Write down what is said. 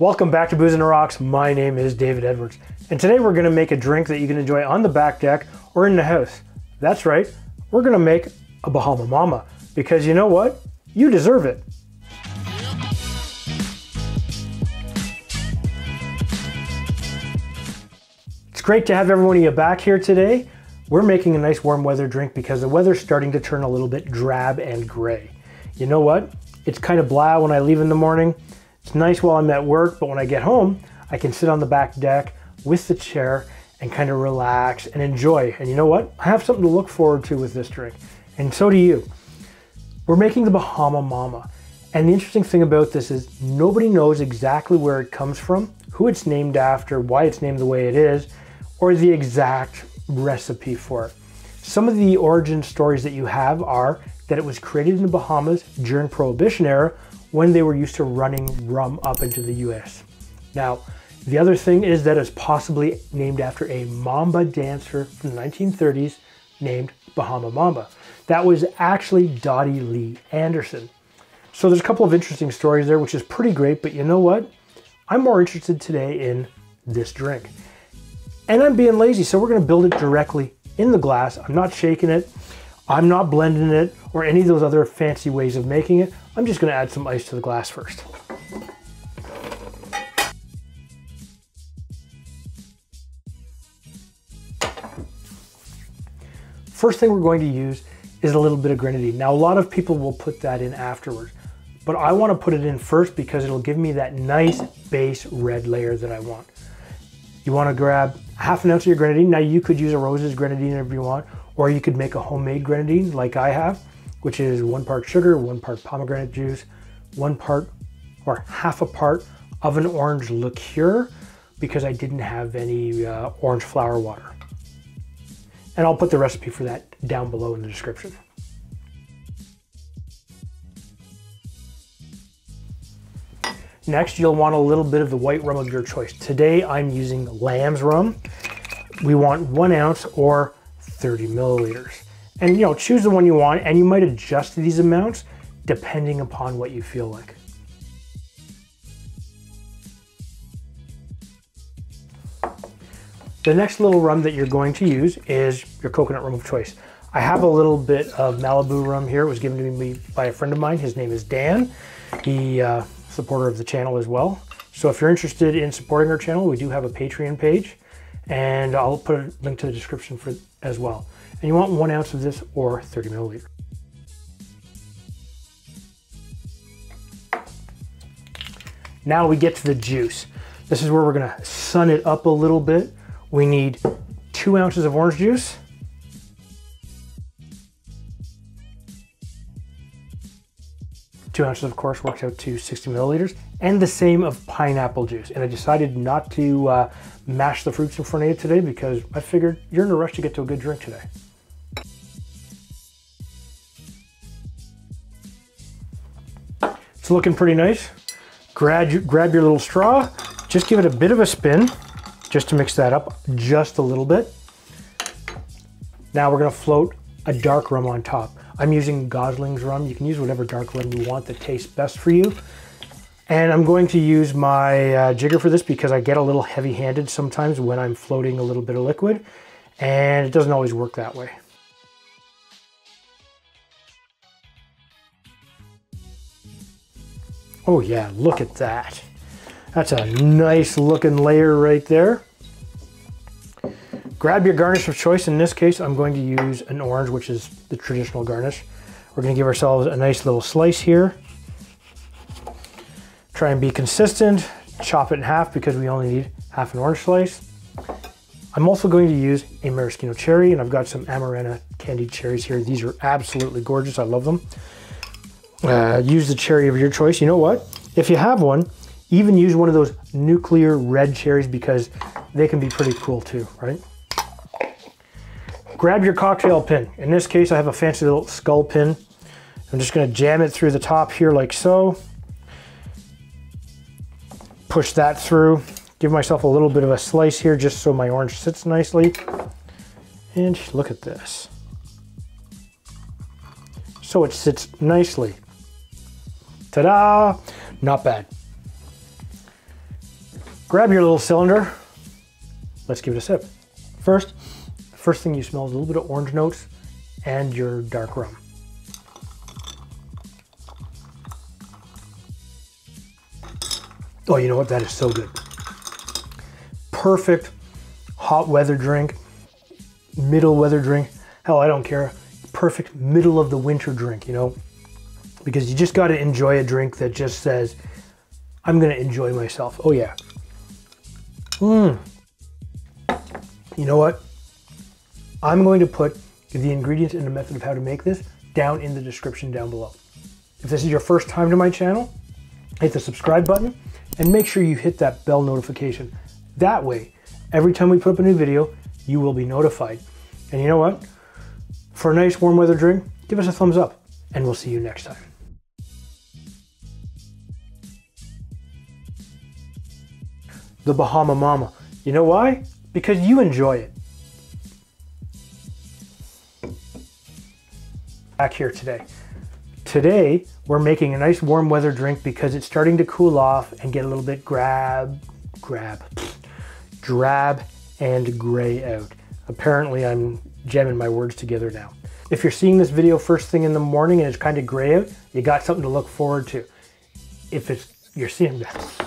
Welcome back to Booze on the Rocks. My name is David Edwards, and today we're gonna make a drink that you can enjoy on the back deck or in the house. That's right, we're gonna make a Bahama Mama, because you know what? You deserve it. It's great to have everyone of you back here today. We're making a nice warm weather drink because the weather's starting to turn a little bit drab and gray. You know what? It's kind of blah when I leave in the morning. It's nice while I'm at work, but when I get home, I can sit on the back deck with the chair and kind of relax and enjoy. And you know what? I have something to look forward to with this drink, and so do you. We're making the Bahama Mama. And the interesting thing about this is nobody knows exactly where it comes from, who it's named after, why it's named the way it is, or the exact recipe for it. Some of the origin stories that you have are that it was created in the Bahamas during Prohibition era when they were used to running rum up into the US. Now, the other thing is that it's possibly named after a Mamba dancer from the 1930s named Bahama Mamba. That was actually Dottie Lee Anderson. So there's a couple of interesting stories there, which is pretty great, but you know what? I'm more interested today in this drink. And I'm being lazy, so we're gonna build it directly in the glass. I'm not shaking it, I'm not blending it, or any of those other fancy ways of making it. I'm just gonna add some ice to the glass first. First thing we're going to use is a little bit of grenadine. Now, a lot of people will put that in afterwards, but I wanna put it in first because it'll give me that nice base red layer that I want. You wanna grab half an ounce of your grenadine. Now, you could use a Rose's grenadine if you want, or you could make a homemade grenadine like I have, which is 1 part sugar, 1 part pomegranate juice, 1 part or half a part of an orange liqueur, because I didn't have any orange flower water. And I'll put the recipe for that down below in the description. Next, you'll want a little bit of the white rum of your choice. Today, I'm using lamb's rum. We want 1 ounce or 30 milliliters. And you know, choose the one you want, and you might adjust these amounts depending upon what you feel like. The next little rum that you're going to use is your coconut rum of choice. I have a little bit of Malibu rum here. It was given to me by a friend of mine. His name is Dan. He's a supporter of the channel as well. So if you're interested in supporting our channel, we do have a Patreon page, and I'll put a link to the description for as well. And you want 1 ounce of this or 30 milliliters. Now we get to the juice. This is where we're gonna sun it up a little bit. We need 2 ounces of orange juice, 2 ounces, of course, works out to 60 milliliters, and the same of pineapple juice. And I decided not to mash the fruits in front of you today because I figured you're in a rush to get to a good drink today. It's looking pretty nice. Grab your little straw, just give it a bit of a spin, just to mix that up just a little bit. Now we're gonna float a dark rum on top. I'm using Gosling's rum. You can use whatever dark rum you want that tastes best for you. And I'm going to use my jigger for this because I get a little heavy-handed sometimes when I'm floating a little bit of liquid, and it doesn't always work that way. Oh yeah, look at that. That's a nice looking layer right there. Grab your garnish of choice. In this case, I'm going to use an orange, which is the traditional garnish. We're gonna give ourselves a nice little slice here. Try and be consistent. Chop it in half because we only need half an orange slice. I'm also going to use a maraschino cherry, and I've got some Amarena candied cherries here. These are absolutely gorgeous, I love them. Use the cherry of your choice. You know what? If you have one, even use one of those nuclear red cherries because they can be pretty cool too, right? Grab your cocktail pin. In this case, I have a fancy little skull pin. I'm just gonna jam it through the top here like so. Push that through. Give myself a little bit of a slice here just so my orange sits nicely. And look at this. So it sits nicely. Ta-da! Not bad. Grab your little cylinder. Let's give it a sip. First thing you smell is a little bit of orange notes and your dark rum. Oh, you know what? That is so good. Perfect hot weather drink, middle weather drink. Hell, I don't care. Perfect middle of the winter drink, you know, because you just got to enjoy a drink that just says, I'm going to enjoy myself. Oh yeah. Mmm. You know what? I'm going to put the ingredients and the method of how to make this down in the description down below. If this is your first time to my channel, hit the subscribe button and make sure you hit that bell notification. That way, every time we put up a new video, you will be notified. And you know what? For a nice warm weather drink, give us a thumbs up and we'll see you next time. The Bahama Mama. You know why? Because you enjoy it. Back here today. Today, we're making a nice warm weather drink because it's starting to cool off and get a little bit drab and gray out. Apparently I'm jamming my words together now. If you're seeing this video first thing in the morning and it's kind of gray out, you got something to look forward to. If you're seeing that.